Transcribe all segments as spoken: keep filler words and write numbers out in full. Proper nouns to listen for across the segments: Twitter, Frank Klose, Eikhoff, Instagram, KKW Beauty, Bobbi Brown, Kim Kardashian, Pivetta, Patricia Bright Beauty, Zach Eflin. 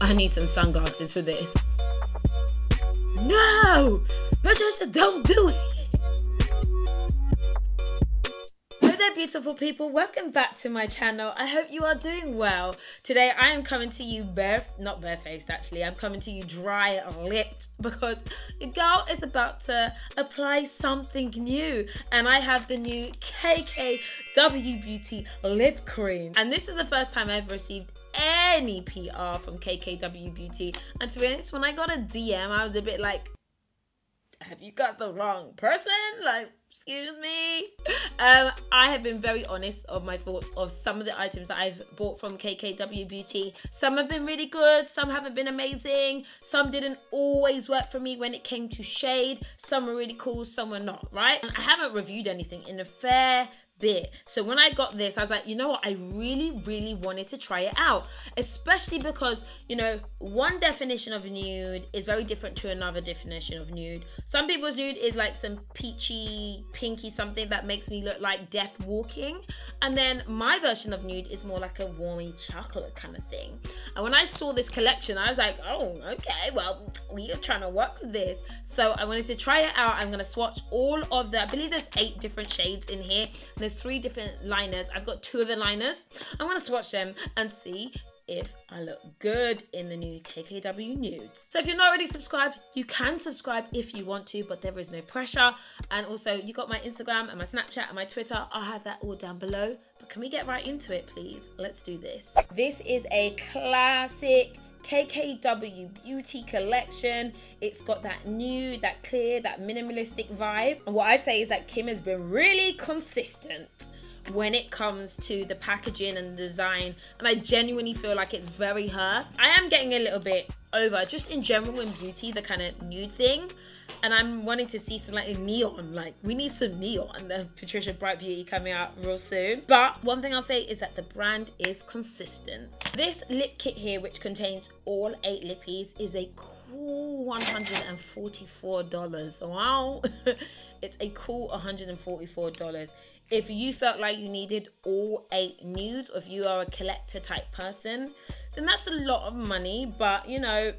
I need some sunglasses for this. No! Patricia, don't do it! Beautiful people, welcome back to my channel. I hope you are doing well. Today I am coming to you bare, not barefaced actually, I'm coming to you dry lipped because your girl is about to apply something new, and I have the new K K W Beauty lip cream, and this is the first time I've received any P R from K K W Beauty, and to be honest, when I got a D M I was a bit like, have you got the wrong person? Like, excuse me. Um, I have been very honest of my thoughts of some of the items that I've bought from K K W Beauty. Some have been really good, some haven't been amazing, some didn't always work for me when it came to shade, some were really cool, some were not, right? And I haven't reviewed anything in a fair bit. So when I got this, I was like, you know what? I really, really wanted to try it out, especially because, you know, one definition of nude is very different to another definition of nude. Some people's nude is like some peachy, pinky something that makes me look like death walking. And then my version of nude is more like a warmy chocolate kind of thing. And when I saw this collection, I was like, oh, okay, well, we are trying to work with this. So I wanted to try it out. I'm going to swatch all of the, I believe there's eight different shades in here. And there's three different liners. I've got two of the liners. I'm gonna swatch them and see if I look good in the new K K W nudes. So if you're not already subscribed, you can subscribe if you want to, but there is no pressure. And also, you got my Instagram and my Snapchat and my Twitter. I'll have that all down below. But can we get right into it, please? Let's do this. This is a classic K K W Beauty collection. It's got that nude, that clear, that minimalistic vibe. And what I say is that Kim has been really consistent when it comes to the packaging and the design. And I genuinely feel like it's very her. I am getting a little bit over, just in general in beauty, the kind of nude thing. And I'm wanting to see some like neon, like we need some neon. The Patricia Bright Beauty coming out real soon. But one thing I'll say is that the brand is consistent. This lip kit here, which contains all eight lippies, is a cool one hundred and forty-four dollars. Wow. It's a cool one hundred and forty-four dollars. If you felt like you needed all eight nudes, or if you are a collector type person, then that's a lot of money, but you know,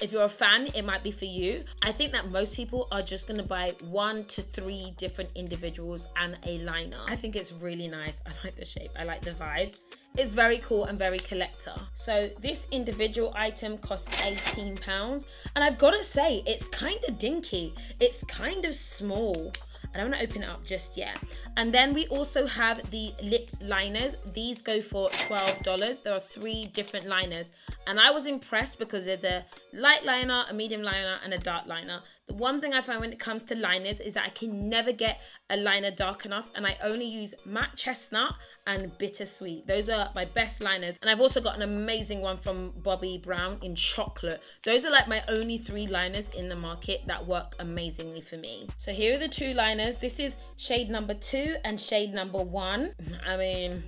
if you're a fan, it might be for you. I think that most people are just gonna buy one to three different individuals and a liner. I think it's really nice. I like the shape, I like the vibe. It's very cool and very collector. So this individual item costs eighteen pounds. And I've gotta say, it's kind of dinky. It's kind of small. I don't want to open it up just yet. And then we also have the lip liners. These go for twelve dollars. There are three different liners. And I was impressed because there's a light liner, a medium liner, and a dark liner. The one thing I find when it comes to liners is that I can never get a liner dark enough, and I only use matte chestnut and bittersweet. Those are my best liners. And I've also got an amazing one from Bobbi Brown in chocolate. Those are like my only three liners in the market that work amazingly for me. So here are the two liners. This is shade number two and shade number one. I mean,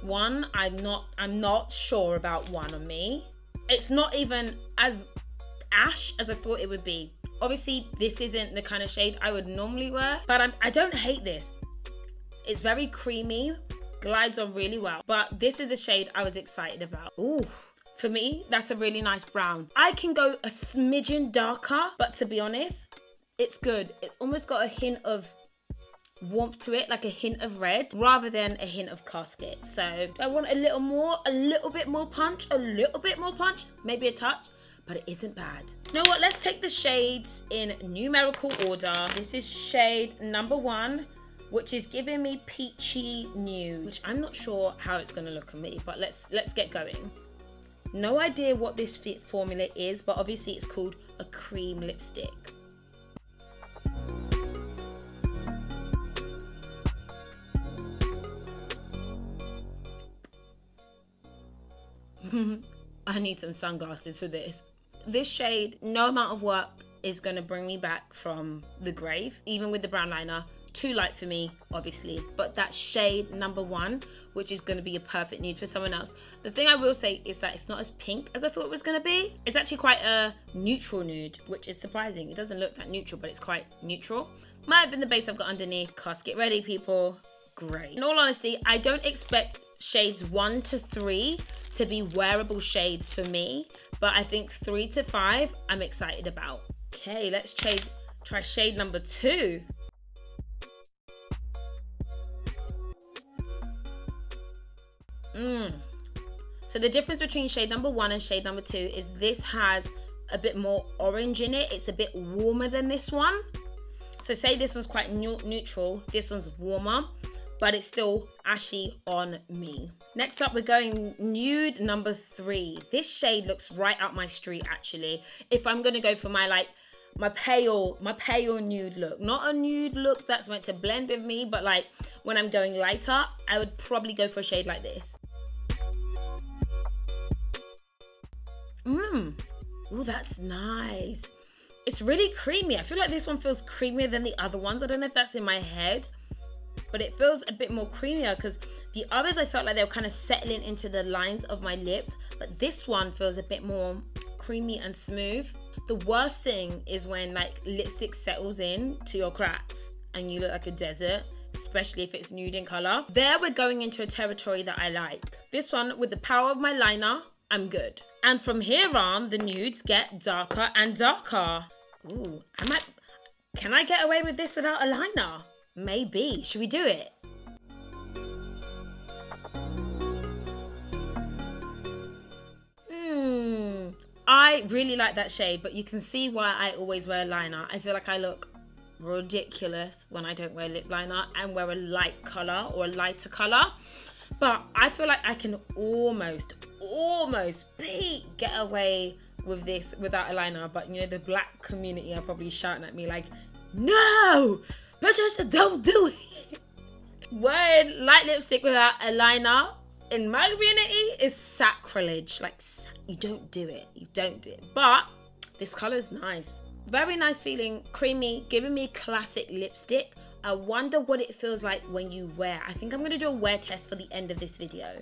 one, I'm not, I'm not sure about one on me. It's not even as ash as I thought it would be. Obviously, this isn't the kind of shade I would normally wear, but I'm, I don't hate this. It's very creamy, glides on really well, but this is the shade I was excited about. Ooh, for me, that's a really nice brown. I can go a smidgen darker, but to be honest, it's good. It's almost got a hint of warmth to it, like a hint of red, rather than a hint of casket. So do I want a little more, a little bit more punch, a little bit more punch, maybe a touch? But it isn't bad. You know what, let's take the shades in numerical order. This is shade number one, which is giving me peachy nude, which I'm not sure how it's gonna look on me, but let's let's get going. No idea what this fit formula is, but obviously it's called a cream lipstick. I need some sunglasses for this. This shade, no amount of work is gonna bring me back from the grave, even with the brown liner. Too light for me, obviously, but that shade number one, which is gonna be a perfect nude for someone else. The thing I will say is that it's not as pink as I thought it was gonna be. It's actually quite a neutral nude, which is surprising. It doesn't look that neutral, but it's quite neutral. Might have been the base I've got underneath. Casket ready, people, great. In all honesty, I don't expect shades one to three to be wearable shades for me, but I think three to five I'm excited about. Okay, let's shade, try shade number two. Mm. So the difference between shade number one and shade number two is this has a bit more orange in it. It's a bit warmer than this one. So say this one's quite neutral, this one's warmer, but it's still ashy on me. Next up, we're going nude number three. This shade looks right up my street, actually. If I'm gonna go for my like, my pale, my pale nude look. Not a nude look that's meant to blend with me, but like when I'm going lighter, I would probably go for a shade like this. Mmm, ooh, that's nice. It's really creamy. I feel like this one feels creamier than the other ones. I don't know if that's in my head, but it feels a bit more creamier because the others I felt like they were kind of settling into the lines of my lips, but this one feels a bit more creamy and smooth. The worst thing is when like lipstick settles in to your cracks and you look like a desert, especially if it's nude in color. There we're going into a territory that I like. This one, with the power of my liner, I'm good. And from here on, the nudes get darker and darker. Ooh, I might, can I get away with this without a liner? Maybe. Should we do it? Hmm. I really like that shade, but you can see why I always wear a liner. I feel like I look ridiculous when I don't wear lip liner and wear a light color or a lighter color. But I feel like I can almost, almost get away with this without a liner. But you know, the black community are probably shouting at me like, no! Patricia, don't do it. Wearing light lipstick without a liner in my community is sacrilege. Like, you don't do it, you don't do it. But this color is nice. Very nice feeling, creamy, giving me classic lipstick. I wonder what it feels like when you wear. I think I'm gonna do a wear test for the end of this video.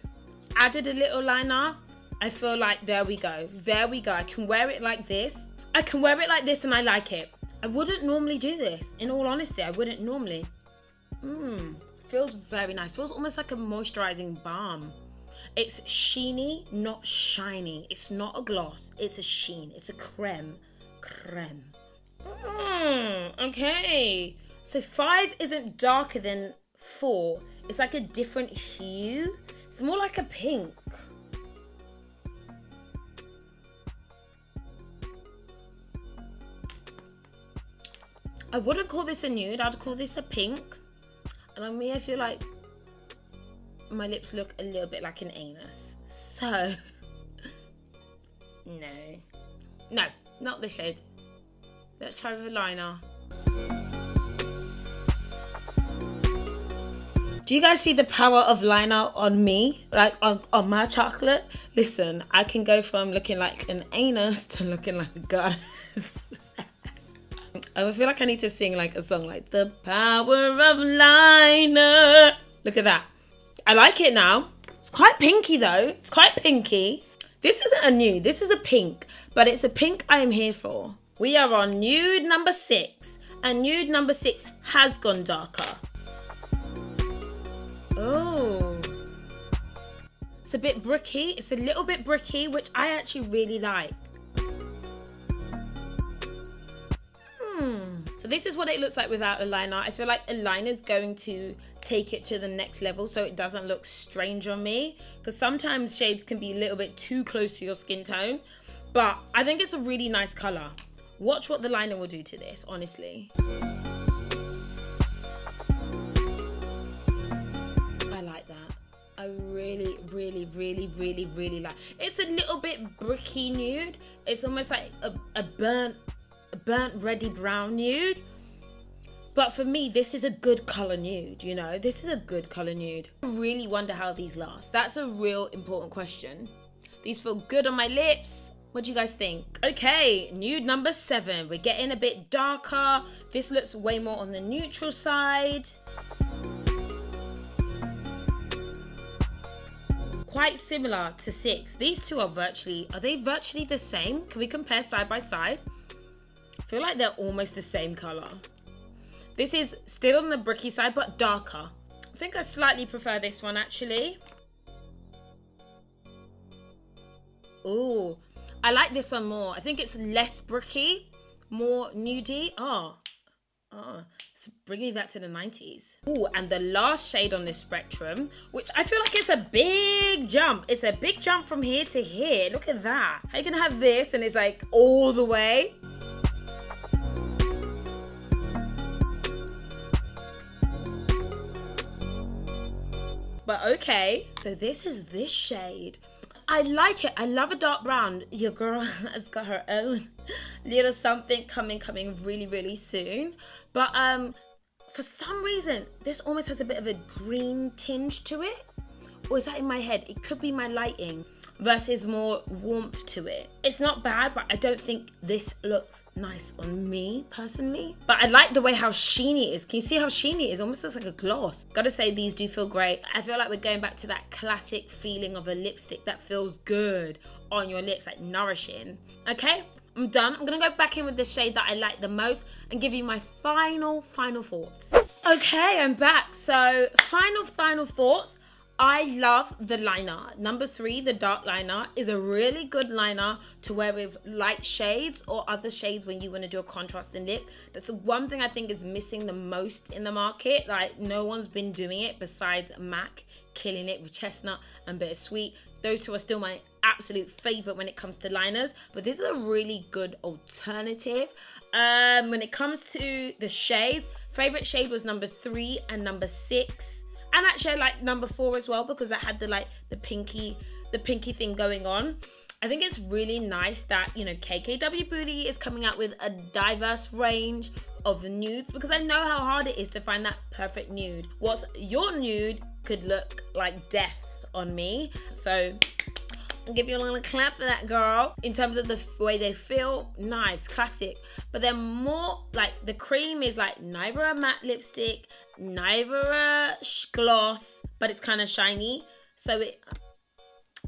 Added a little liner. I feel like, there we go, there we go. I can wear it like this. I can wear it like this and I like it. I wouldn't normally do this, in all honesty, I wouldn't normally. Mmm, feels very nice. Feels almost like a moisturizing balm. It's sheeny, not shiny. It's not a gloss, it's a sheen, it's a creme, creme. Mmm, okay. So five isn't darker than four. It's like a different hue. It's more like a pink. I wouldn't call this a nude, I'd call this a pink. And on me, I feel like my lips look a little bit like an anus. So, no. No, not this shade. Let's try with a liner. Do you guys see the power of liner on me? Like on, on my chocolate? Listen, I can go from looking like an anus to looking like a goddess. I feel like I need to sing like a song like the power of liner. Look at that. I like it now. It's quite pinky though. It's quite pinky. This isn't a nude. This is a pink. But it's a pink I am here for. We are on nude number six. And nude number six has gone darker. Oh. It's a bit bricky. It's a little bit bricky, which I actually really like. So this is what it looks like without a liner. I feel like a liner is going to take it to the next level so it doesn't look strange on me, because sometimes shades can be a little bit too close to your skin tone, but I think it's a really nice color. Watch what the liner will do to this, honestly. I like that. I really, really, really, really, really like it. It's a little bit bricky nude. It's almost like a, a burnt, burnt ready brown nude, but for me this is a good color nude. You know, this is a good color nude. I really wonder how these last. That's a real important question. These feel good on my lips. What do you guys think? Okay, nude number seven. We're getting a bit darker. This looks way more on the neutral side. Quite similar to six. These two are virtually, are they virtually the same? Can we compare side by side? I feel like they're almost the same color. This is still on the bricky side, but darker. I think I slightly prefer this one, actually. Ooh, I like this one more. I think it's less bricky, more nudie. Oh, oh, it's bringing me back to the nineties. Ooh, and the last shade on this spectrum, which I feel like it's a big jump. It's a big jump from here to here. Look at that. How are you gonna have this and it's like all the way? But okay, so this is this shade. I like it, I love a dark brown. Your girl has got her own little something coming, coming really, really soon. But um, for some reason, this almost has a bit of a green tinge to it. Or is that in my head? It could be my lighting versus more warmth to it. It's not bad, but I don't think this looks nice on me personally. But I like the way how sheeny it is. Can you see how sheeny it is? Almost looks like a gloss. Gotta say, these do feel great. I feel like we're going back to that classic feeling of a lipstick that feels good on your lips, like nourishing. Okay, I'm done. I'm gonna go back in with the shade that I like the most and give you my final, final thoughts. Okay, I'm back. So final, final thoughts. I love the liner. Number three, the dark liner, is a really good liner to wear with light shades or other shades when you want to do a contrasting lip. That's the one thing I think is missing the most in the market. Like, no one's been doing it besides MAC, killing it with Chestnut and Bittersweet. Those two are still my absolute favorite when it comes to liners, but this is a really good alternative. Um, when it comes to the shades, favorite shade was number three and number six. And actually I like number four as well because I had the like the pinky the pinky thing going on. I think it's really nice that, you know, K K W Beauty is coming out with a diverse range of nudes because I know how hard it is to find that perfect nude. What's your nude could look like death on me. So I'll give you a little clap for that, girl. In terms of the way they feel, nice, classic. But they're more like, the cream is like neither a matte lipstick, neither a gloss, but it's kind of shiny. So it,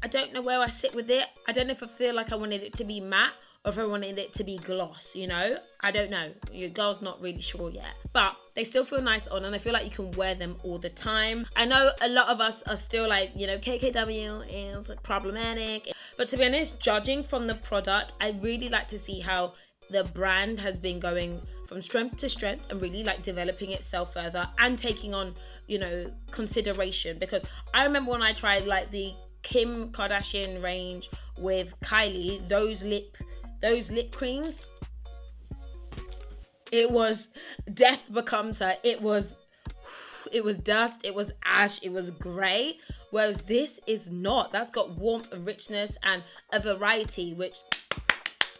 I don't know where I sit with it. I don't know if I feel like I wanted it to be matte or if I wanted it to be gloss, you know? I don't know. Your girl's not really sure yet. But they still feel nice on, and I feel like you can wear them all the time. I know a lot of us are still like, you know, K K W is problematic. But to be honest, judging from the product, I really like to see how the brand has been going from strength to strength and really like developing itself further and taking on, you know, consideration. Because I remember when I tried like the Kim Kardashian range with Kylie, those lip those lip creams, it was death becomes her. It was, it was dust, it was ash, it was grey. Whereas this is not. That's got warmth and richness and a variety, which,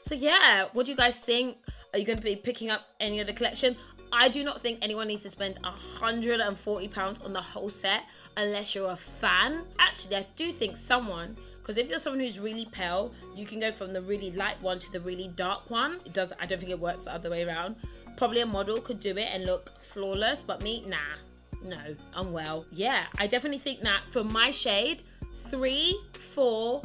so yeah, what do you guys think? Are you going to be picking up any of the collection? I do not think anyone needs to spend one hundred and forty pounds on the whole set unless you're a fan. Actually, I do think someone, because if you're someone who's really pale, you can go from the really light one to the really dark one. It does, I don't think it works the other way around. Probably a model could do it and look flawless, but me, nah, no, I'm well. Yeah, I definitely think that for my shade, three, four,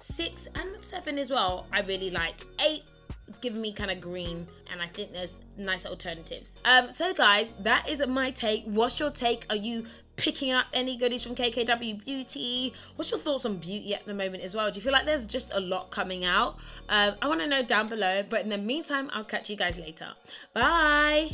six, and seven as well, I really like. Eight, it's giving me kind of green, and I think there's nice alternatives. Um, so guys, that is my take. What's your take? Are you picking up any goodies from K K W Beauty? What's your thoughts on beauty at the moment as well? Do you feel like there's just a lot coming out? Um, I want to know down below, but in the meantime, I'll catch you guys later. Bye!